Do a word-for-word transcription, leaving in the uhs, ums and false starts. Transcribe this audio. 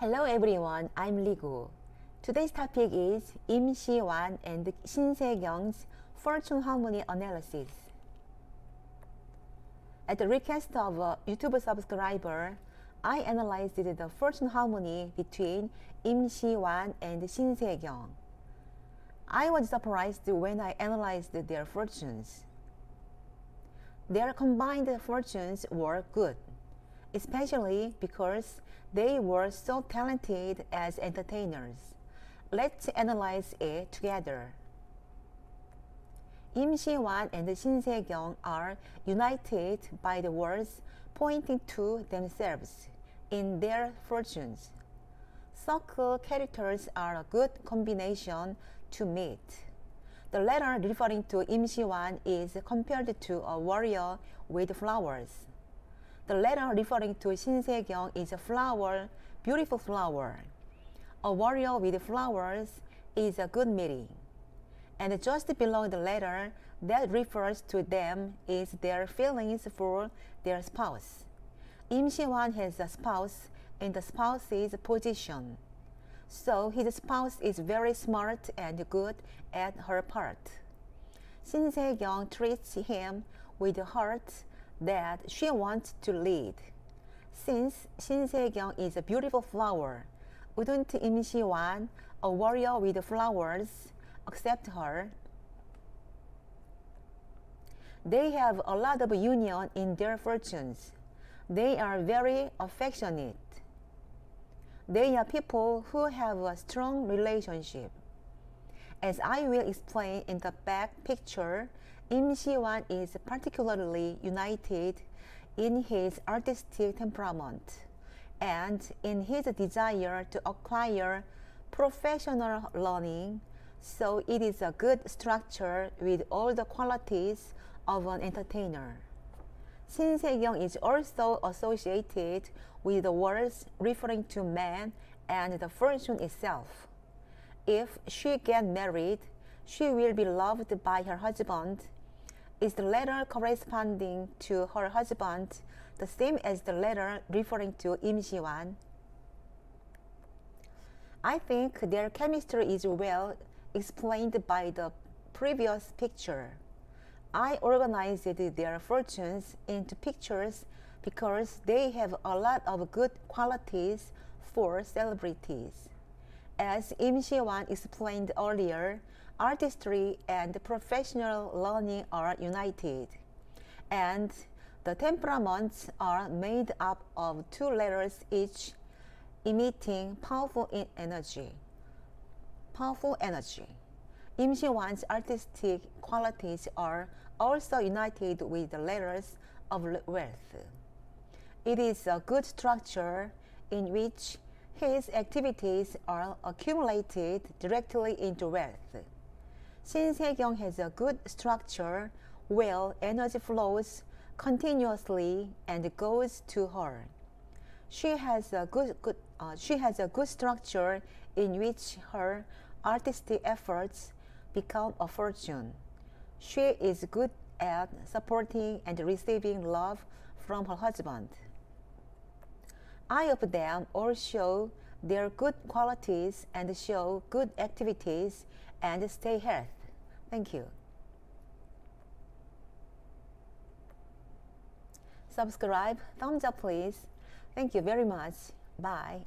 Hello everyone, I'm Ligo. Today's topic is Im Si-wan and Shin Se-kyung's fortune harmony analysis. At the request of a YouTube subscriber, I analyzed the fortune harmony between Im Si-wan and Shin Se-kyung. I was surprised when I analyzed their fortunes. Their combined fortunes were good, especially because they were so talented as entertainers. Let's analyze it together. Im Si-wan and Shin Se-kyung are united by the words pointing to themselves in their fortunes. Circle characters are a good combination to meet. The letter referring to Im Si-wan is compared to a warrior with flowers. The letter referring to Shin Se-kyung is a flower, beautiful flower. A warrior with flowers is a good meeting. And just below the letter that refers to them is their feelings for their spouse. Im Si-wan has a spouse in the spouse's position. So his spouse is very smart and good at her part. Shin Se-kyung treats him with a heart that she wants to lead. Since Shin Se-kyung is a beautiful flower, wouldn't Im Si-wan, a warrior with flowers, accept her? They have a lot of union in their fortunes. They are very affectionate. They are people who have a strong relationship. As I will explain in the back picture, Im Si-wan is particularly united in his artistic temperament and in his desire to acquire professional learning, so it is a good structure with all the qualities of an entertainer. Shin Se-kyung is also associated with the words referring to men and the fortune itself. If she gets married, she will be loved by her husband. Is the letter corresponding to her husband the same as the letter referring to Im Si-wan? I think their chemistry is well explained by the previous picture. I organized their fortunes into pictures because they have a lot of good qualities for celebrities. As Im Si-wan explained earlier, artistry and professional learning are united, and the temperaments are made up of two letters each, emitting powerful energy. Powerful energy. Im Si-wan's artistic qualities are also united with the letters of wealth. It is a good structure in which his activities are accumulated directly into wealth. Shin Se-kyung has a good structure where energy flows continuously and goes to her. She has a good, good uh, she has a good structure in which her artistic efforts become a fortune. She is good at supporting and receiving love from her husband. I hope them all show their good qualities and show good activities and stay healthy. Thank you. Subscribe, thumbs up please. Thank you very much. Bye.